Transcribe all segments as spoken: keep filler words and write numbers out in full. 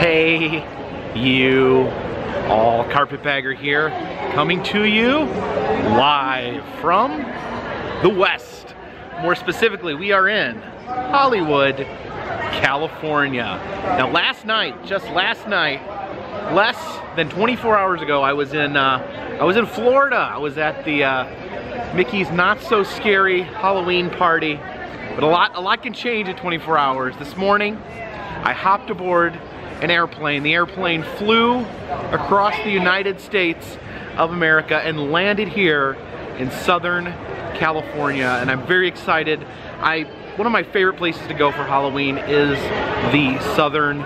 Hey, you all. Carpetbagger here, coming to you live from the West. More specifically, we are in Hollywood, California. Now last night, just last night, less than twenty-four hours ago, I was in uh, I was in Florida. I was at the uh, Mickey's Not So Scary Halloween party. But a lot a lot can change in twenty-four hours. This morning, I hopped aboard an airplane. The airplane flew across the United States of America and landed here in Southern California, and I'm very excited. I one of my favorite places to go for Halloween is the Southern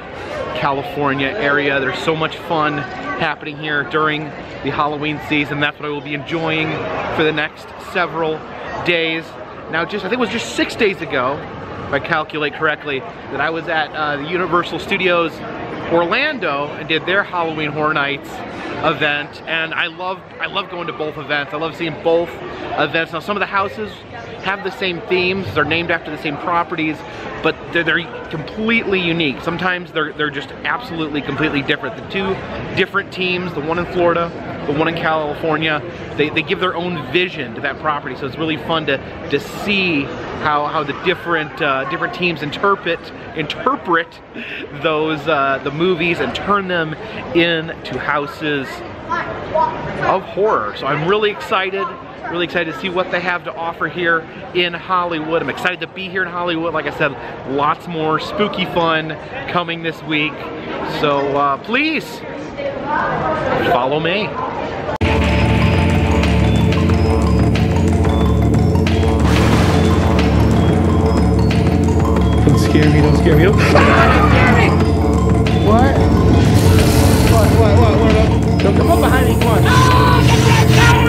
California area. There's so much fun happening here during the Halloween season. That's what I will be enjoying for the next several days. Now, just I think it was just six days ago, if I calculate correctly, that I was at uh, the Universal Studios Orlando and did their Halloween Horror Nights event, and I love I love going to both events. I love seeing both events. Now, some of the houses have the same themes; they're named after the same properties, but they're, they're completely unique. Sometimes they're they're just absolutely completely different. The two different teams, the one in Florida, the one in California, they, they give their own vision to that property. So it's really fun to to see how how the different uh, different teams interpret interpret those uh, the movies and turn them into houses of horror. So I'm really excited, really excited to see what they have to offer here in Hollywood. I'm excited to be here in Hollywood. Like I said, lots more spooky fun coming this week. So uh, please follow me. Don't scare me, don't scare me. Don't scare me! What? What, what, what, what? Don't come up behind me, come on. Oh, get that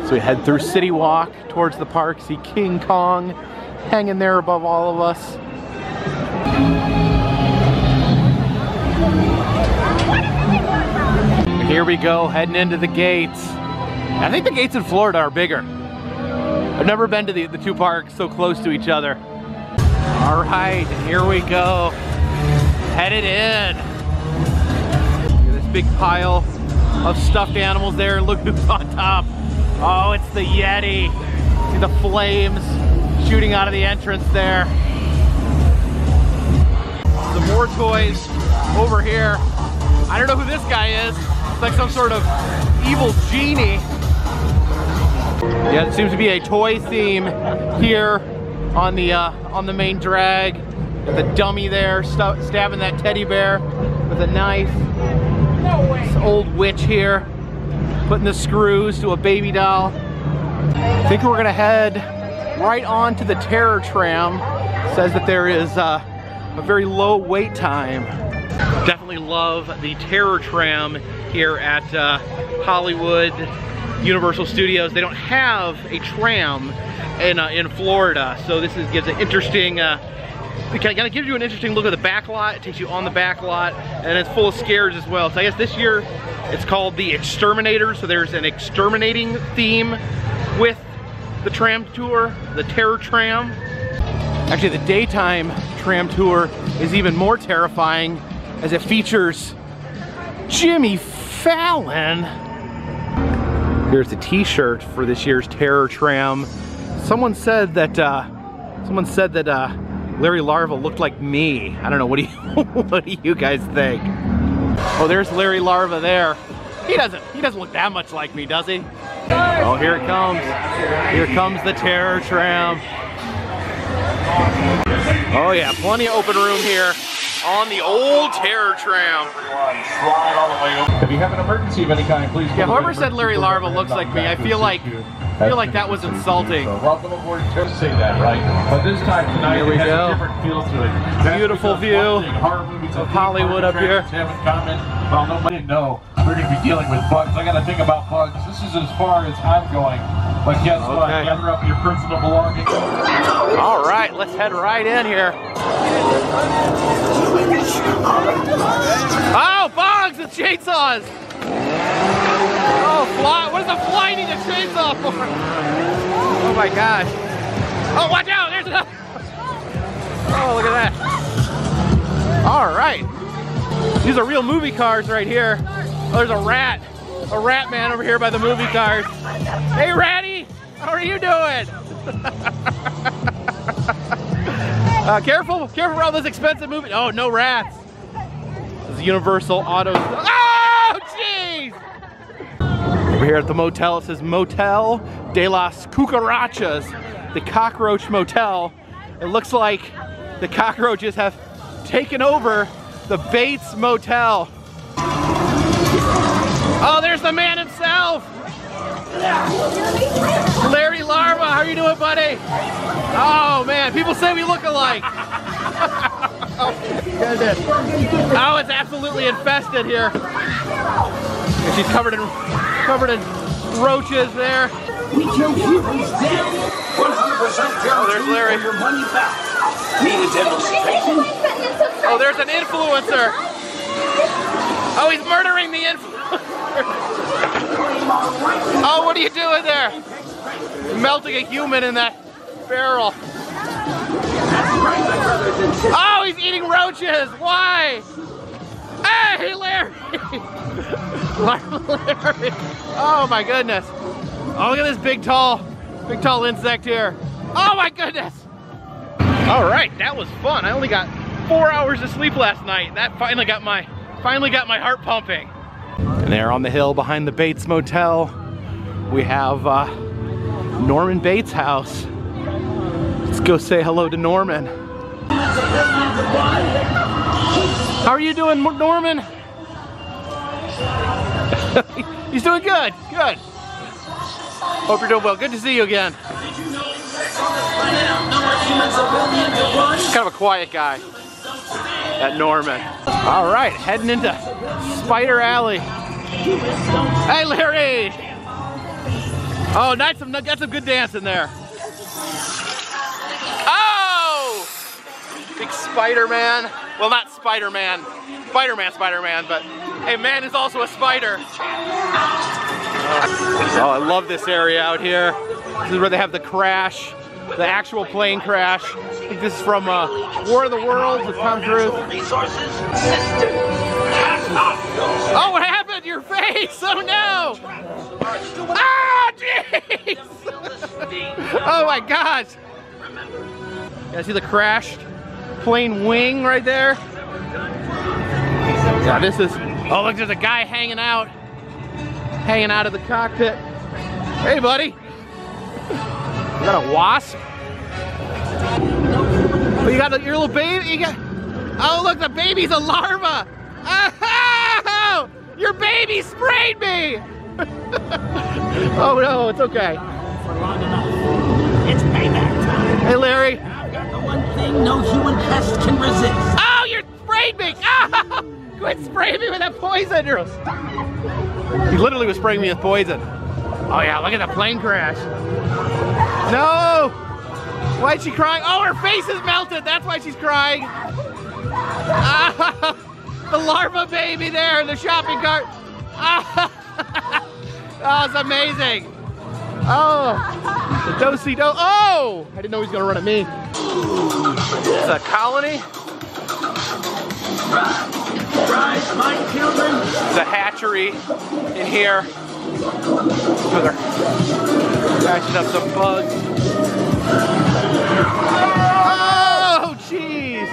fire! So we head through City Walk towards the park, see King Kong hanging there above all of us. Here we go, heading into the gates. I think the gates in Florida are bigger. I've never been to the, the two parks so close to each other. All right, here we go. Headed in. Look at this big pile of stuffed animals there. Look who's on top. Oh, it's the Yeti. See the flames shooting out of the entrance there. Some more toys over here. I don't know who this guy is. It's like some sort of evil genie. Yeah, it seems to be a toy theme here on the uh, on the main drag. Got the dummy there st stabbing that teddy bear with a knife. No way. This old witch here putting the screws to a baby doll. I think we're gonna head right on to the Terror Tram. It says that there is uh, a very low wait time. Definitely love the Terror Tram here at uh, Hollywood Universal Studios. They don't have a tram in uh, in Florida, so this is, gives an interesting. Uh, it kind of gives you an interesting look at the back lot. It takes you on the back lot, and it's full of scares as well. So I guess this year it's called the Exterminator. So there's an exterminating theme with the tram tour, the Terror Tram. Actually, the daytime tram tour is even more terrifying, as it features Jimmy Fallon. Here's the t-shirt for this year's Terror Tram. Someone said that uh, someone said that uh, Larry Larva looked like me. I don't know, what do you what do you guys think? Oh, there's Larry Larva there. He doesn't he doesn't look that much like me, does he? Oh, here it comes. Here comes the Terror Tram. Oh yeah, plenty of open room here on the old Terror Tram. If you have an emergency of any kind, please. Yeah, whoever said Larry Larva looks like me, I feel like I feel like that was insulting. Welcome aboard. Just say that, right? But this time tonight we have a different feel to it. Beautiful view of Hollywood up here. Well, nobody know we're gonna be dealing with bugs. I gotta think about bugs. This is as far as I'm going. But guess okay. what? Gather up your personal belongings. All right, let's head right in here. Oh, bugs! It's chainsaws! Oh, fly! What does a fly need to chainsaw for? Oh my gosh. Oh, watch out, there's another. Oh, look at that. All right. These are real movie cars right here. Oh, there's a rat. A rat man over here by the movie cars. Hey, Ratty, how are you doing? uh, careful, careful around those expensive movies. Oh, no rats. This is Universal Auto. Oh, jeez! Over here at the motel, it says Motel de las Cucarachas, the cockroach motel. It looks like the cockroaches have taken over the Bates Motel. Oh, there's the man himself! Larry Larva, how are you doing, buddy? Oh man, people say we look alike. Oh, it's absolutely infested here. And she's covered in covered in roaches there. We kill humans dead. one hundred percent guarantee for your money back. Mean devil's face. Oh, there's an influencer. Oh, he's murdering the influencer. Oh, what are you doing there? Melting a human in that barrel. Oh, he's eating roaches. Why? Hey, Larry! Larry! Oh my goodness! Oh, look at this big, tall, big, tall insect here. Oh my goodness! All right, that was fun. I only got four hours of sleep last night. That finally got my, finally got my heart pumping. And there on the hill behind the Bates Motel, we have uh, Norman Bates' house. Let's go say hello to Norman. How are you doing, Norman? He's doing good, good. Hope you're doing well, good to see you again. He's kind of a quiet guy, that Norman. All right, heading into Spider Alley. Hey, Larry! Oh, that's some, that's some good dancing there. Oh! Big Spider-Man. Well, not Spider-Man. Spider-Man, Spider-Man, but hey, man is also a spider. Oh, I love this area out here. This is where they have the crash, the actual plane crash. I think this is from uh, War of the Worlds with Tom Cruise. Oh, what happened to your face? Oh no! Ah, jeez! Oh my gosh! You guys see the crashed plane wing right there? Yeah, this is. Oh, look, there's a guy hanging out, hanging out of the cockpit. Hey, buddy! You got a wasp? Oh, you got a, your little baby? You got. Oh, look, the baby's a larva. Oh, your baby sprayed me! Oh no, it's okay. For long enough. It's payback time. Hey, Larry. I've got the one thing no human pest can resist. Oh, you sprayed me! Oh, quit spraying me with that poison! He literally was spraying me with poison. Oh yeah, look at the plane crash. No! Why'd she crying? Oh, her face is melted! That's why she's crying. Oh. The larva baby there in the shopping cart. Oh, oh, it's amazing. Oh, the do-si-do. Oh, I didn't know he was gonna run at me. It's a colony. Rise, my children. The hatchery in here. So they're catching up some bugs. Oh, jeez.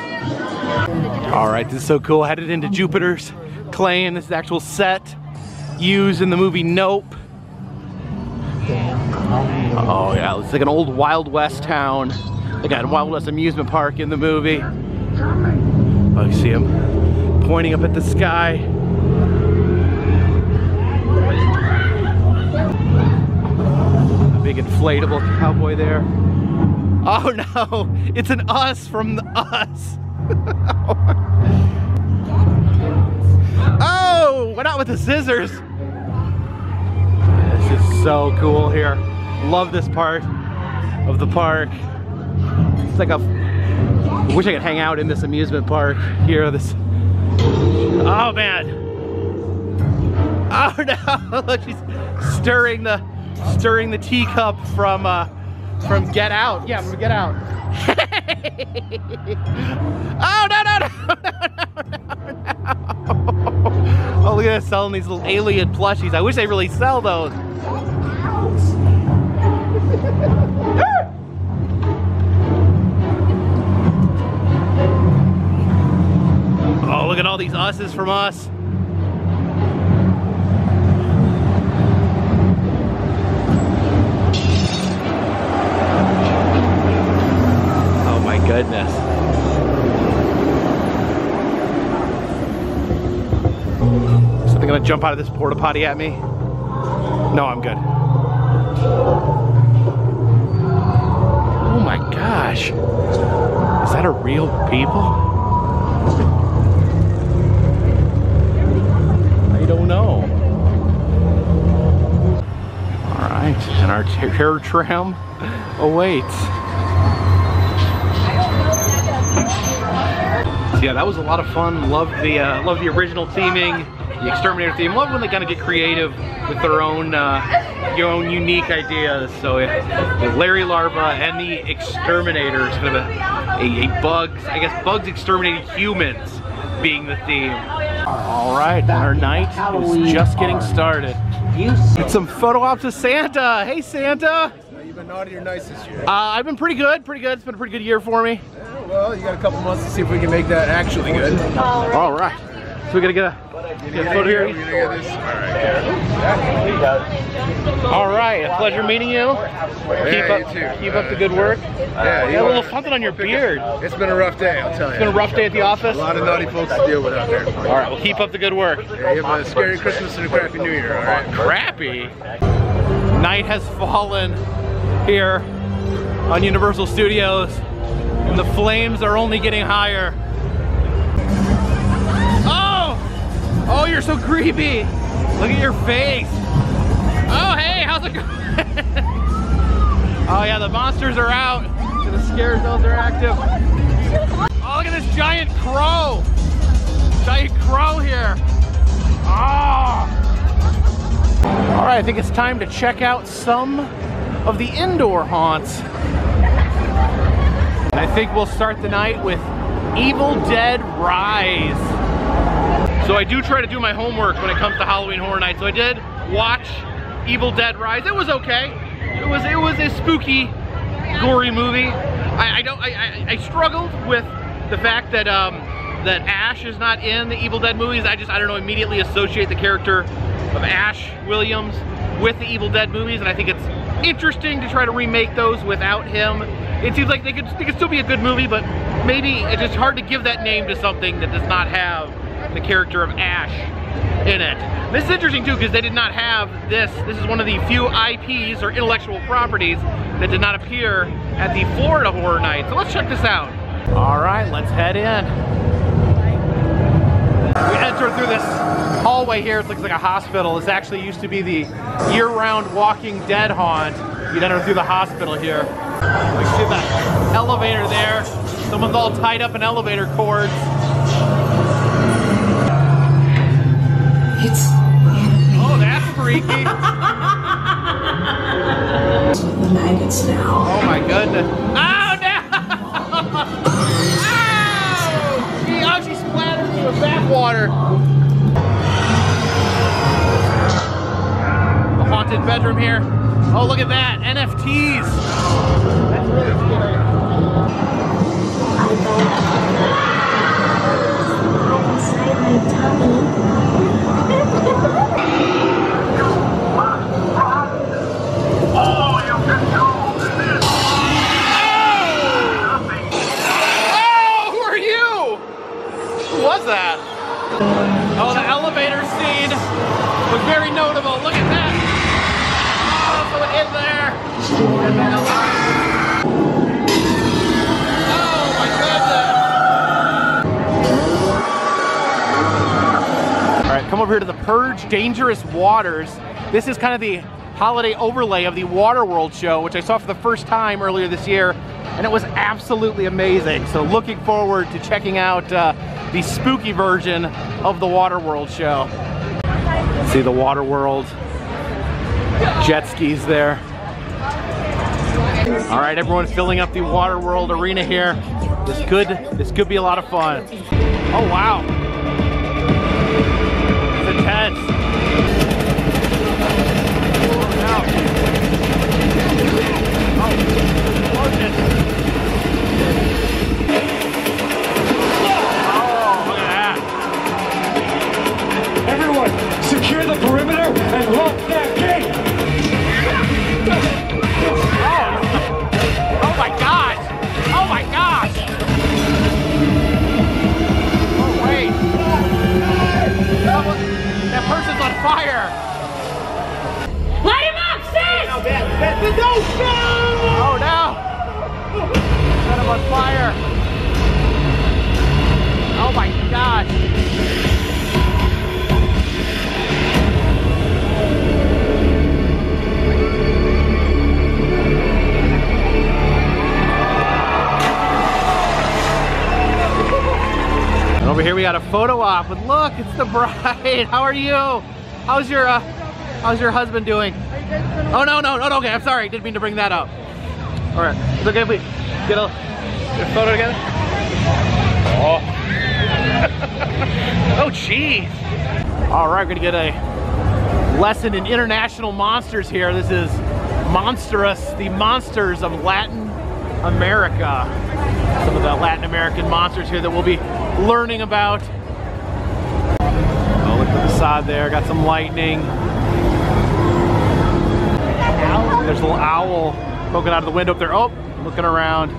All right, this is so cool. Headed into Jupiter's Clay, and this is the actual set used in the movie Nope. Oh yeah, it's like an old Wild West town. They got a Wild West amusement park in the movie. Oh, you see him pointing up at the sky. A big inflatable cowboy there. Oh no, it's an Us from the Us. Oh, went out with the scissors. This is so cool here. Love this part of the park. It's like a. I wish I could hang out in this amusement park here. This. Oh man. Oh no! Look, she's stirring the stirring the teacup from uh, from Get Out. Yeah, from Get Out. Oh no no no no no no! Oh, look at us selling these little alien plushies. I wish they really sell those. Oh, look at all these Us's from Us. Oh my goodness. Is something gonna jump out of this porta potty at me? No, I'm good. Oh my gosh. Is that a real people? No. All right, and our terror tram awaits. So yeah, that was a lot of fun. Love the uh, love the original theming, the Exterminator theme. Love when they kind of get creative with their own uh, your own unique ideas. So yeah, Larry Larva and the Exterminator is kind of a, a, a bugs. I guess bugs exterminating humans being the theme. All right, and our night is just getting started. Did some photo ops with Santa. Hey, Santa. You've been naughty or nice this year? Uh, I've been pretty good, pretty good. It's been a pretty good year for me. Yeah, well, you got a couple months to see if we can make that actually good. All right. So we gotta get a, get a photo here. All right, a pleasure meeting you. Yeah, keep up, you too. Keep up the good work. Yeah, you got a little something on your beard. It's been a rough day, I'll tell you. It's been a rough day at the office. A lot of naughty folks to deal with out there. All right, well, keep up the good work. Yeah, you have a scary Christmas and a crappy New Year. All right. Crappy. Night has fallen here on Universal Studios, and the flames are only getting higher. Oh, you're so creepy. Look at your face. Oh, hey, how's it going? Oh yeah, the monsters are out. The scare zones are active. Oh, look at this giant crow. Giant crow here. Oh. All right, I think it's time to check out some of the indoor haunts. And I think we'll start the night with Evil Dead Rise. So I do try to do my homework when it comes to Halloween Horror Nights. So I did watch Evil Dead Rise. It was okay. It was it was a spooky, gory movie. I, I don't. I, I, I struggled with the fact that um, that Ash is not in the Evil Dead movies. I just I don't know immediately associate the character of Ash Williams with the Evil Dead movies, and I think it's interesting to try to remake those without him. It seems like they could it could still be a good movie, but maybe it's just hard to give that name to something that does not have the character of Ash in it. This is interesting too, because they did not have this. This is one of the few I Ps or intellectual properties that did not appear at the Florida Horror Nights. So let's check this out. All right, let's head in. We enter through this hallway here. It looks like a hospital. This actually used to be the year-round Walking Dead haunt. You'd enter through the hospital here. We see the elevator there. Someone's all tied up in elevator cords. It's oh, that's freaky. The maggots now. Oh my goodness. Oh no! Oh! She, oh, she splattered me with bath water. The haunted bedroom here. Oh, look at that. N F Ts. That's really scary. Dangerous Waters. This is kind of the holiday overlay of the Water World Show, which I saw for the first time earlier this year, and it was absolutely amazing. So looking forward to checking out uh, the spooky version of the Water World Show. See the Water World jet skis there. All right, everyone's filling up the Water World arena here. This could, this could be a lot of fun. Oh wow, it's intense. Oh, look at that. Everyone, secure the perimeter and lock that gate. Oh my gosh! Oh my gosh! Oh wait! That, was, that person's on fire! Light him up, sis! No, bad, bad, bad, no, no! Oh no! Set him on fire! Oh my gosh! Over here we got a photo op, and look, it's the bride. How are you? How's your uh, how's your husband doing? Oh no no no no! Okay, I'm sorry, didn't mean to bring that up. All right, is it okay if we get a, get a photo together? Oh, oh jeez! All right, we're gonna get a lesson in international monsters here. This is Monstrous, the monsters of Latin America. Some of the Latin American monsters here that we'll be learning about. Oh, look at the side there. Got some lightning. There's a little owl poking out of the window up there. Oh, looking around.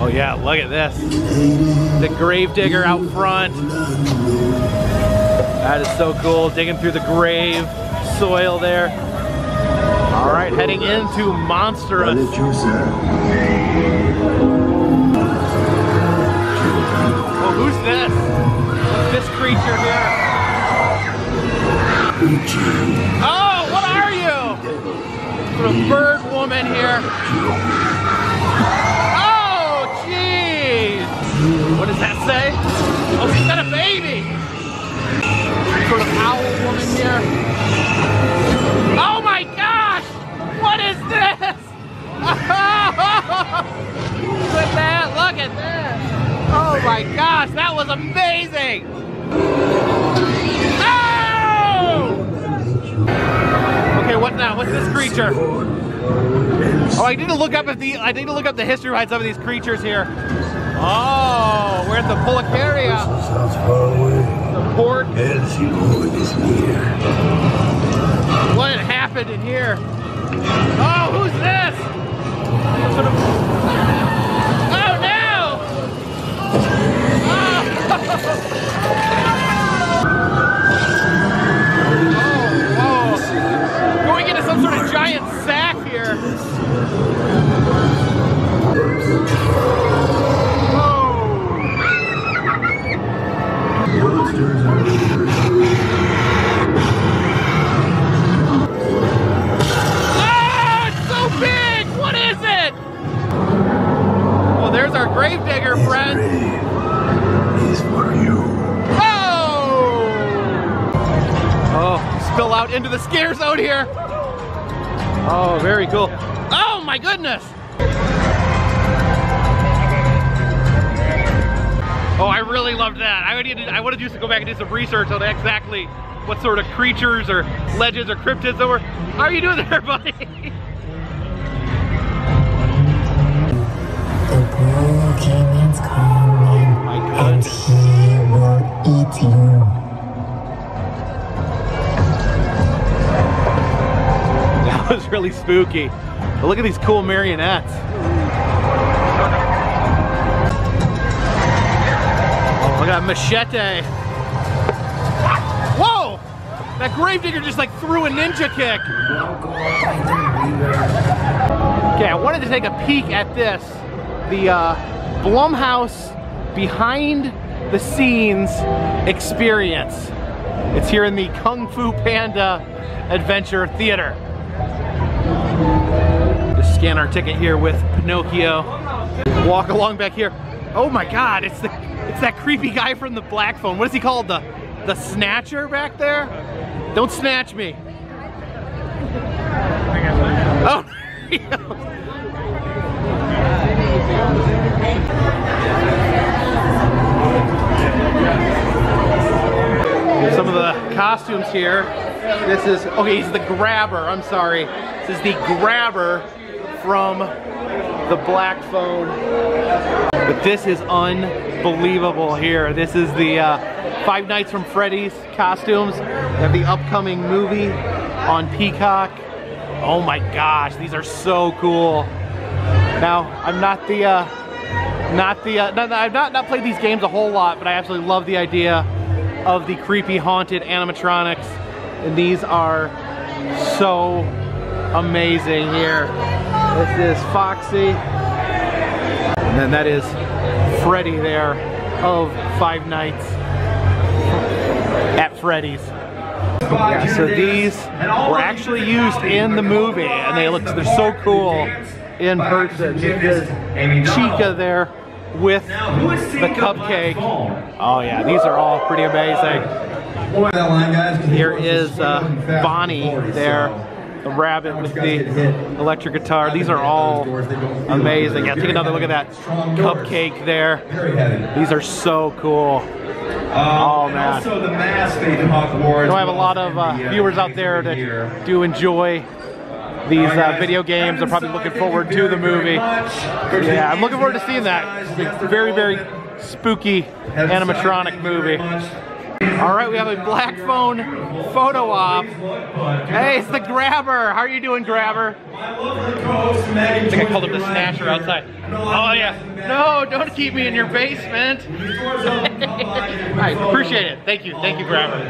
Oh yeah, look at this. The gravedigger out front. That is so cool. Digging through the grave soil there. All right, heading into Monstrous. Who's this? This creature here? Oh, what are you? Sort of bird woman here. Oh, jeez. What does that say? Oh, she's got a baby. Sort of owl woman here. Oh my gosh! What is this? Oh, look at that! Look at that! Oh my gosh, that was amazing! Oh! Okay, what now? What's this creature? Oh, I need to look up if the I need to look up the history behind some of these creatures here. Oh, we're at the Pulcaria. The port. What happened in here? Oh, who's this? Sort of... Oh, whoa. Going into some sort of giant sack here. Oh. Oh, it's so big! What is it? Well, there's our gravedigger, friends. For you. Oh! Oh, spill out into the scare zone here. Oh, very cool. Oh my goodness! Oh, I really loved that. I wanted to, I wanted you to go back and do some research on exactly what sort of creatures or legends or cryptids there were. How are you doing there, buddy? The blue king is calling. And he will eat you. That was really spooky. But look at these cool marionettes. Oh, look at that machete. Whoa! That gravedigger just like threw a ninja kick. Okay, I wanted to take a peek at this. The uh, Blumhouse behind the scenes experience. It's here in the Kung Fu Panda Adventure Theater. Just scan our ticket here with Pinocchio. Walk along back here. Oh my God, it's the it's that creepy guy from The Black Phone. What is he called? The the Snatcher back there? Don't snatch me. Oh. Here's some of the costumes here. This is, okay, he's the Grabber, I'm sorry. This is the Grabber from The Black Phone. But this is unbelievable here. This is the uh, Five Nights from Freddy's costumes. They have the upcoming movie on Peacock. Oh my gosh, these are so cool. Now, I'm not the, uh, not the, uh, not, I've not, not played these games a whole lot, but I absolutely love the idea of the creepy haunted animatronics. And these are so amazing here. This is Foxy. And then that is Freddy there of Five Nights at Freddy's. Yeah, so these were actually used in the movie, and they look, they're so cool in person. Chica there with the cupcake. Oh yeah, these are all pretty amazing. Here is uh, Bonnie there, the rabbit with the electric guitar. These are all amazing. Yeah, take another look at that cupcake there. These are so cool. Um, oh man! Also the mask they Hogwarts. So I have a lot of uh, the, uh, viewers out there that here. do enjoy these uh, guys, video games. I'm probably looking forward to the movie. Yeah, I'm looking forward to seeing that. It's a very, very spooky animatronic movie. All right, we have a Black Phone photo op. Hey, it's the Grabber. How are you doing, Grabber? I think I called him the Snatcher outside. Oh yeah. No, don't keep me in your basement. I appreciate it. Thank you, thank you, Grabber.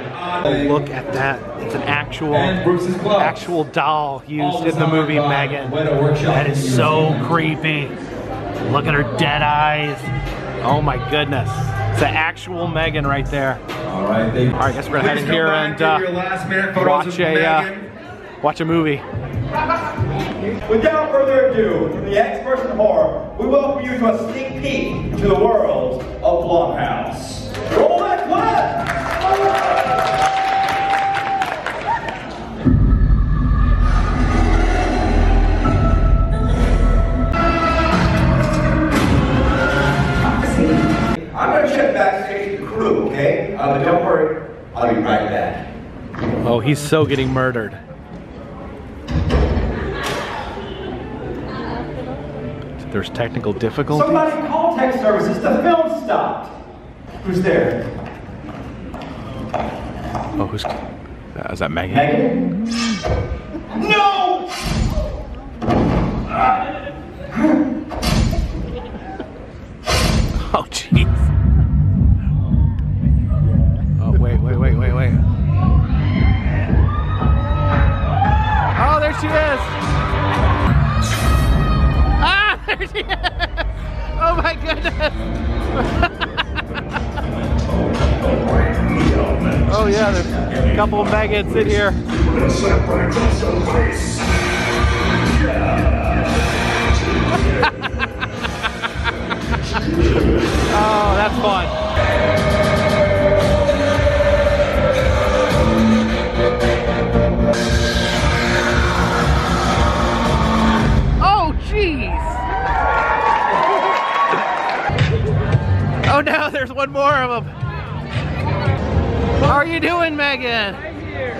Oh, look at that. It's an actual, actual doll used in the movie Megan. That is so creepy. Look at her dead eyes. Oh my goodness. It's the actual Megan right there. All right, they, all right, I guess we're gonna head in here and uh, watch a uh, watch a movie. Without further ado, to the experts in horror, we welcome you to a sneak peek to the world of Blumhouse. Roll that clip! I'm gonna check backstage the crew, okay? Uh, but don't worry, I'll be right back. Oh, he's so getting murdered. There's technical difficulties. Somebody call tech services. The film stopped. Who's there? Oh, who's? Uh, is that Megan? Megan? No! Oh, jeez. Oh, wait, wait, wait, wait, wait. Oh, there she is. Oh my goodness! Oh yeah, there's a couple of maggots in here. Oh, that's fun. Oh no, there's one more of them. How are you doing, Megan? I'm here.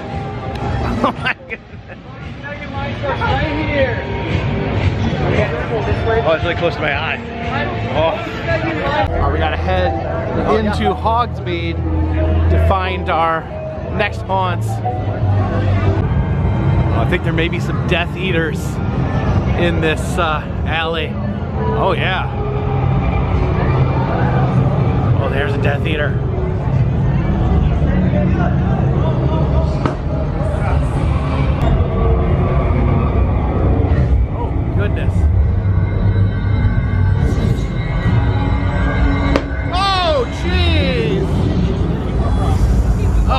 Oh my goodness. Megan, I'm here. Oh, it's really close to my eye. Oh. All right, we gotta head into Hogsmeade to find our next haunts. Oh, I think there may be some Death Eaters in this uh, alley. Oh yeah. Oh, there's a Death Eater. Oh, goodness. Oh, jeez. Oh.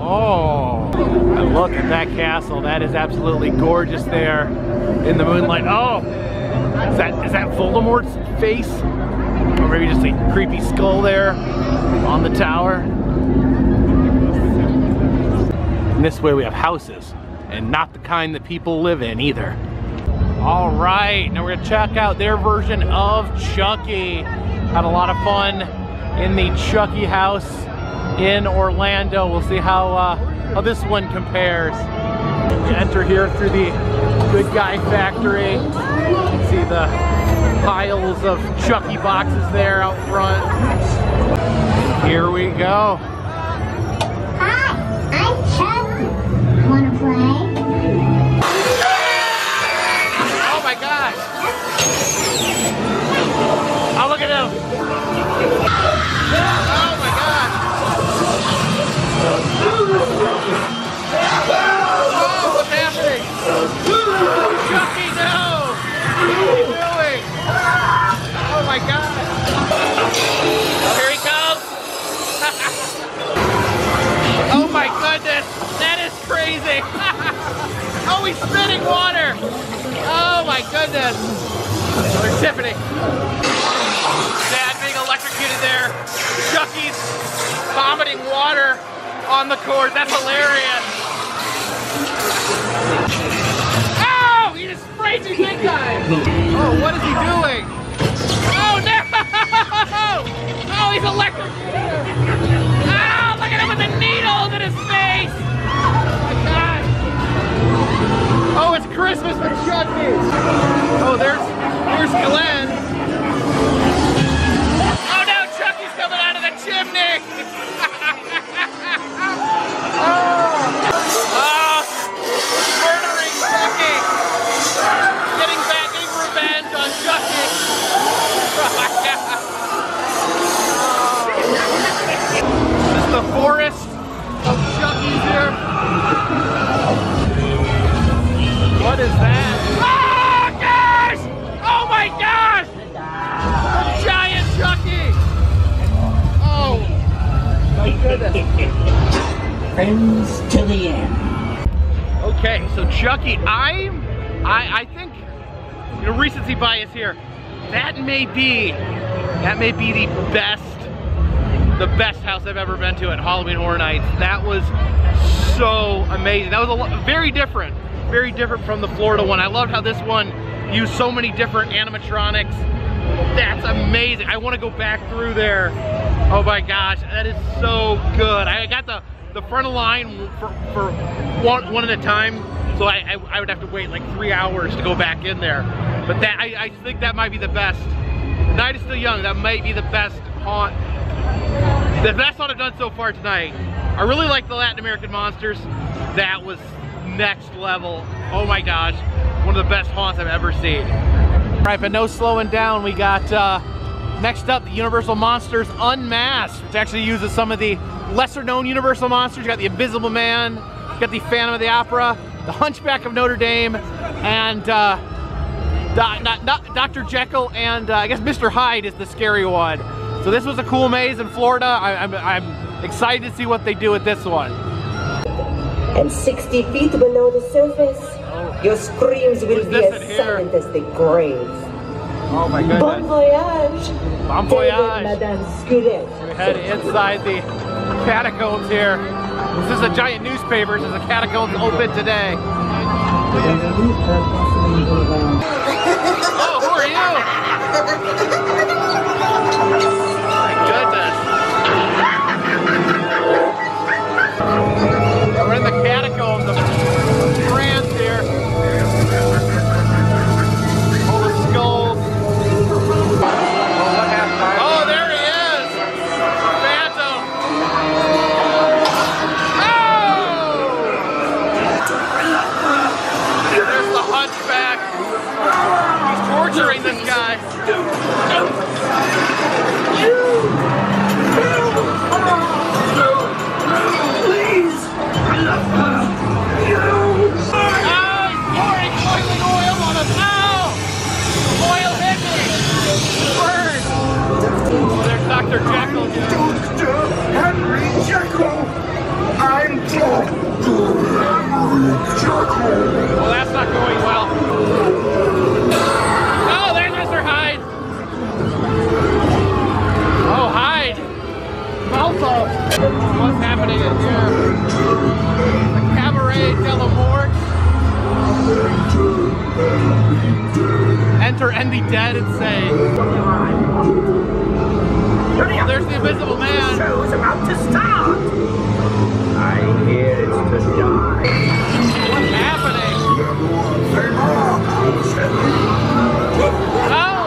Oh. Look at that castle. That is absolutely gorgeous there in the moonlight. Oh, Is that, is that Voldemort's face? Or maybe just a creepy skull there on the tower. And this way we have houses, and not the kind that people live in either. All right, now we're gonna check out their version of Chucky. Had a lot of fun in the Chucky house in Orlando. We'll see how, uh, how this one compares. We enter here through the Good Guy Factory. You can see the piles of Chucky boxes there out front. Here we go. Hi, I'm Chucky. Wanna play? Oh my gosh. Oh, look at him. Oh, he's spitting water! Oh my goodness! They're tipping. Dad being electrocuted there. Chucky's vomiting water on the cord. That's hilarious! Oh! He just sprayed you big time! Oh, what is he doing? Oh no! Oh, he's electrocuted! Oh, look at him with the needles in his face! Oh, it's Christmas with Chucky! Oh, there's, there's Glenn. Oh no, Chucky's coming out of the chimney! Oh. Oh, murdering Chucky! Getting back, getting revenge on Chucky! Oh. It's the forest of Chucky here. What is that? Oh gosh! Oh my gosh! A giant Chucky! Oh my goodness! Friends to the end. Okay, so Chucky, I, I, I think, you know, recency bias here. That may be, that may be the best, the best house I've ever been to at Halloween Horror Nights. That was so amazing. That was a lot, very different. Very different from the Florida one. I loved how this one used so many different animatronics. That's amazing. I want to go back through there. Oh my gosh, that is so good. I got the, the front of line for, for one, one at a time, so I, I, I would have to wait like three hours to go back in there. But that I, I think that might be the best. Night is still young, that might be the best haunt. The best haunt I've done so far tonight. I really like the Latin American monsters. That was next level. Oh my gosh, one of the best haunts I've ever seen. All right, but no slowing down. We got uh, next up the Universal Monsters Unmasked, which actually uses some of the lesser known Universal monsters. You got the Invisible Man, you got the Phantom of the Opera, the Hunchback of Notre Dame, and uh, Doctor Jekyll, and uh, I guess Mister Hyde is the scary one. So this was a cool maze in Florida. I, I'm, I'm excited to see what they do with this one. And sixty feet below the surface, oh. Your screams will be as silent as the grave. Oh my goodness. Bon voyage. Bon voyage. Madame Sculette. We're headed inside the catacombs here. This is a giant newspaper. This is a catacombs open today. Oh, who are you? Oh my goodness. We're in the catacombs of France here. Full of skulls. Oh, there he is! Phantom! Oh! There's the hunchback. He's torturing this guy. Doctor Jekyll, yeah. Doctor Henry Jekyll. I'm Doctor Henry Jekyll. Well, that's not going well. Oh, happening in here. The Cabaret de la Morgue. Enter and be dead and say, well, there's the Invisible Man. The show's about to start. I hear it's to die. What's happening? Oh!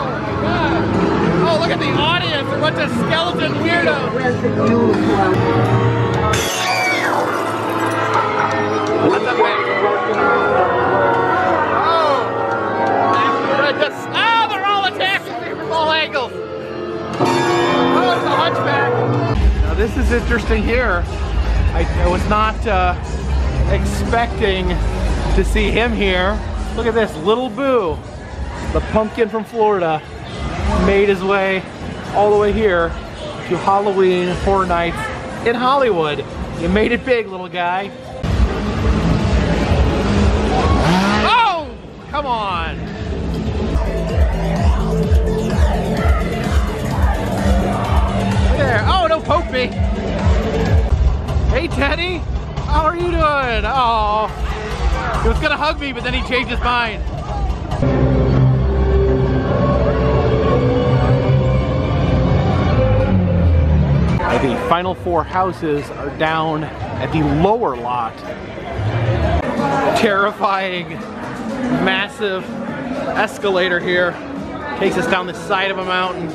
Oh, look at the audience, a bunch of skeleton weirdos! That's amazing. Oh! They're just, oh, they're all attacking me from all angles! Oh, it's a hunchback! Now this is interesting here. I, I was not uh, expecting to see him here. Look at this, Little Boo, the pumpkin from Florida, made his way all the way here to Halloween Horror Nights in Hollywood. You made it big, little guy. Oh! Come on! There. Oh, don't poke me! Hey, Teddy! How are you doing? Oh, he was gonna hug me, but then he changed his mind. The final four houses are down at the lower lot. Terrifying, massive escalator here. Takes us down the side of a mountain.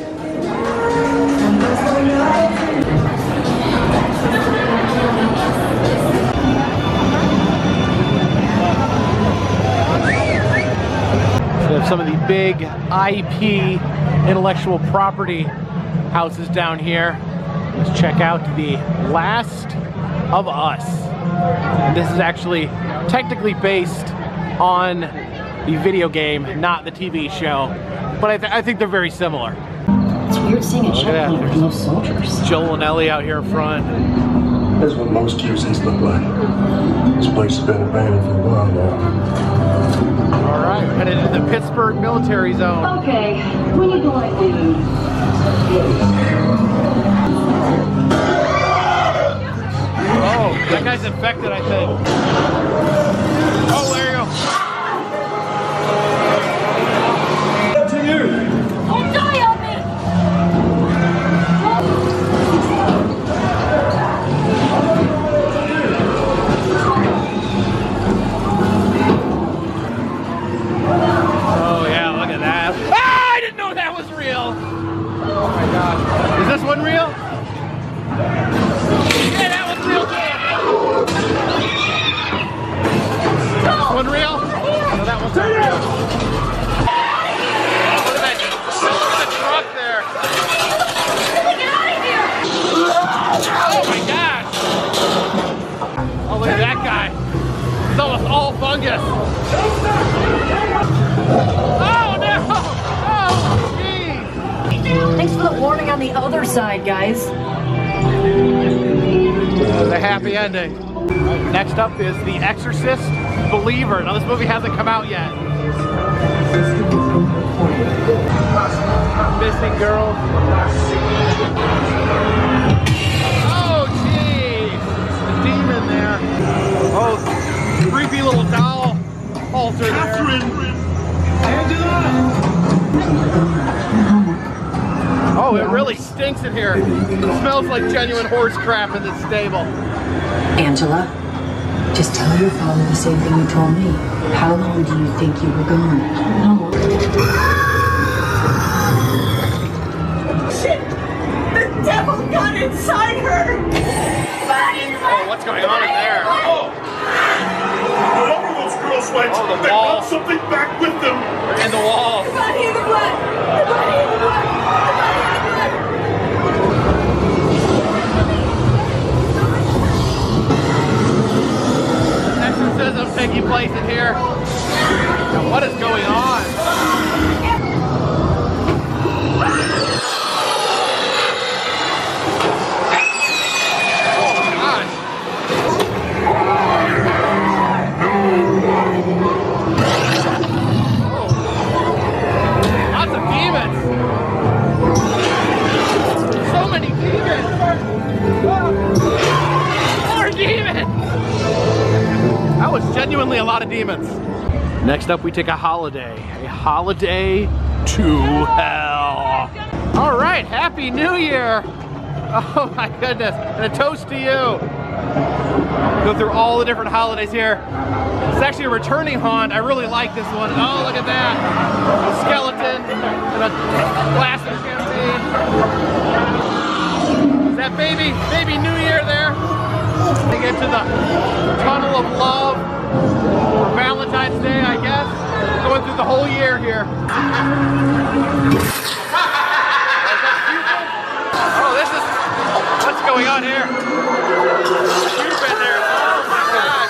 We have some of the big I P, intellectual property houses down here. Let's check out The Last of Us. And this is actually technically based on the video game, not the T V show. But I, th I think they're very similar. It's weird seeing a checkpoint with no soldiers. Joel and Ellie out here in front. That's what most T Vs look like. This place has been abandoned for a while now. All right, we're headed to the Pittsburgh military zone. Okay, we need to like leave. Oh, that guy's infected, I think. Oh, there you go. Up to you. Oh, die on me. Oh, yeah, look at that. Ah, I didn't know that was real. Oh, my gosh. Is this one real? Yeah, that was real good. This one real? No, that one's not real. Look at that. Look at the truck there. Get out of here. Oh my gosh. Oh, look at that guy. He's almost all fungus. Oh no. Oh, geez. Thanks for the warning on the other side, guys. The happy ending. Next up is The Exorcist Believer. Now this movie hasn't come out yet. Missing girl. Oh geez, the demon there. Oh, creepy little doll altar there. Catherine. Oh, it really stinks in here. It smells like genuine horse crap in this stable. Angela, just tell your father the same thing you told me. How long do you think you were gone? No. Shit! The devil got inside her! Oh, what's going on in there? Oh! Sweats. Oh, the they brought something back with them. They're in the wall. The body of the blood. The body of the blood. The body of the blood. Exorcism taking place in here. What is going on? lot of demons. Next up, we take a holiday. A holiday to hell. All right, Happy New Year. Oh my goodness, and a toast to you. Go through all the different holidays here. It's actually a returning haunt. I really like this one. Oh, look at that. A skeleton and a glass of champagne. Is that baby, baby New Year there? They get to the tunnel of love for Valentine's Day, I guess. Going through the whole year here. Oh, this is, what's going on here? Cupid there, oh my God.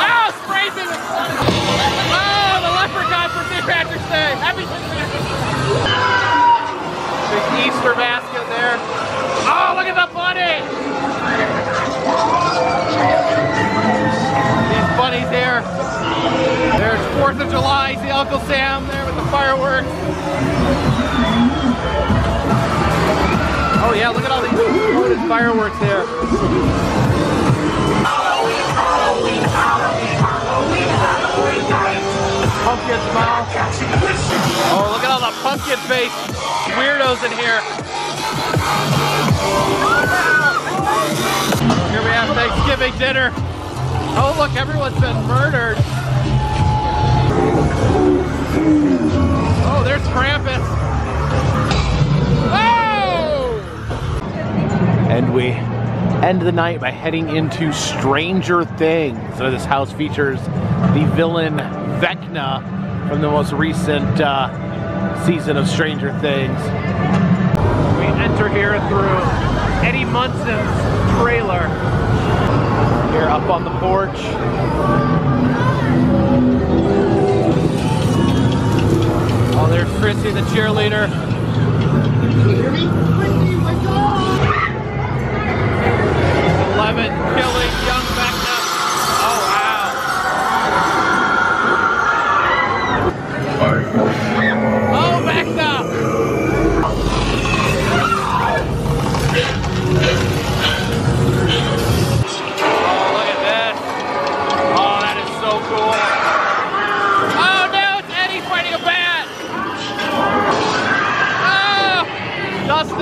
Oh, sprayed me with blood. Oh, the leprechaun for Saint Patrick's Day. Happy Saint Patrick's Day. Big Easter basket there. Oh, look at the bunny. These bunnies there. There's fourth of July. See Uncle Sam there with the fireworks. Oh yeah, look at all these loaded fireworks there. Halloween, Halloween, Halloween, Halloween, Halloween night. Pumpkin smile. Oh, look at all the pumpkin face weirdos in here. Here we have Thanksgiving dinner. Oh look, everyone's been murdered. Oh, there's Krampus. Oh! And we end the night by heading into Stranger Things. So this house features the villain Vecna from the most recent uh, season of Stranger Things. We enter here through Eddie Munson's trailer. Here up on the porch. Oh, there's Chrissy, the cheerleader. Can you hear me? Chrissy, my God! eleven killing young Vecna. Oh, wow. Oh, Vecna!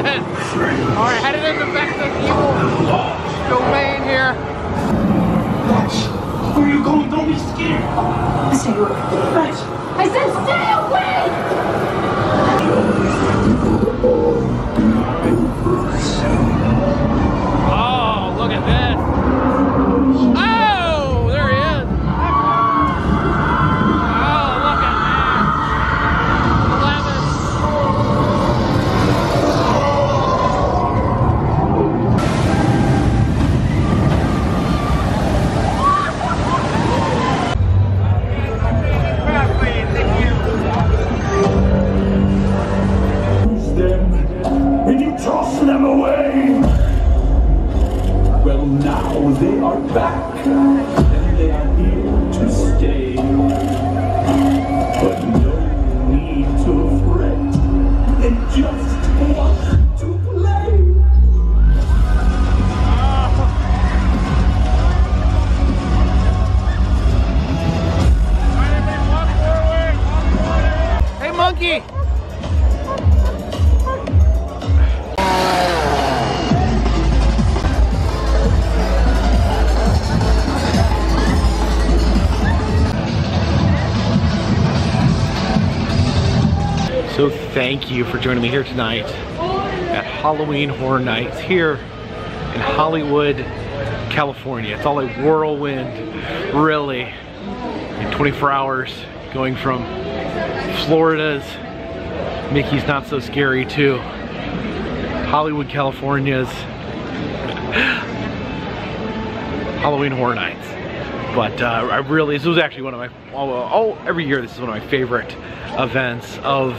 Alright, headed into Vecna's evil domain here. Ash, where are you going? Don't be scared. I said you were. Ash, I said stay away! Oh, look at that. Oh, there he is. Oh, look at that. Eleven. So thank you for joining me here tonight at Halloween Horror Nights here in Hollywood, California. It's all a whirlwind, really, in twenty-four hours, going from Florida's Mickey's Not So Scary to Hollywood, California's Halloween Horror Nights. But uh, I really, this was actually one of my, oh, every year this is one of my favorite events of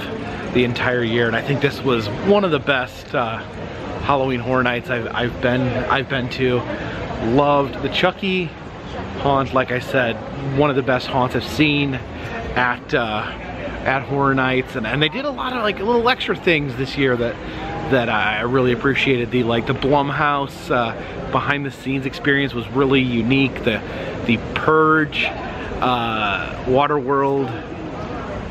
the entire year, and I think this was one of the best uh, Halloween Horror Nights I've, I've been, I've been to. Loved the Chucky haunt, like I said, one of the best haunts I've seen at uh, at Horror Nights, and and they did a lot of like little extra things this year that. that I really appreciated. The like the Blumhouse uh, behind the scenes experience was really unique. The the purge uh, Water World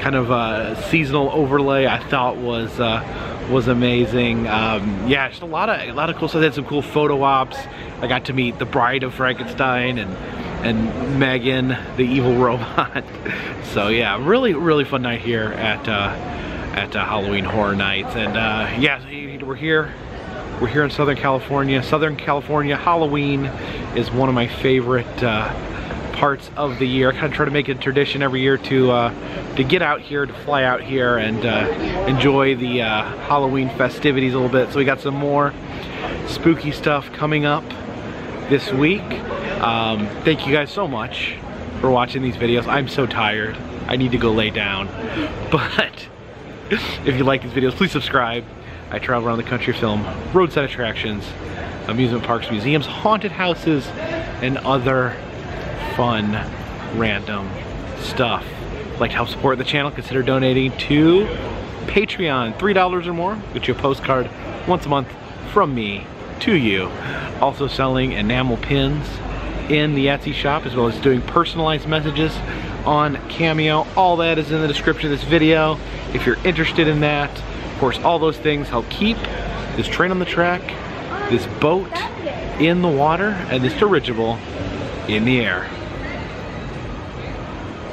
kind of a seasonal overlay, I thought was uh, was amazing. Um, yeah, just a lot of a lot of cool stuff. They had some cool photo ops. I got to meet the Bride of Frankenstein and and Megan, the evil robot. So yeah, really really fun night here at uh, at uh, Halloween Horror Nights. And uh, yeah, we're here. We're here in Southern California. Southern California Halloween is one of my favorite Uh, parts of the year. I kind of try to make it a tradition every year to uh, to get out here, to fly out here and uh, enjoy the uh, Halloween festivities a little bit. So we got some more spooky stuff coming up this week. Um, thank you guys so much for watching these videos. I'm so tired. I need to go lay down. But if you like these videos, please subscribe. I travel around the country, film roadside attractions, amusement parks, museums, haunted houses, and other fun, random stuff. If you'd like to help support the channel, consider donating to Patreon. three dollars or more, get you a postcard once a month from me to you. Also selling enamel pins in the Etsy shop, as well as doing personalized messages on Cameo. All that is in the description of this video if you're interested in that. Of course, all those things help keep this train on the track, this boat in the water, and this dirigible in the air.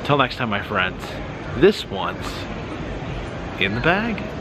Until next time, my friends, this one's in the bag.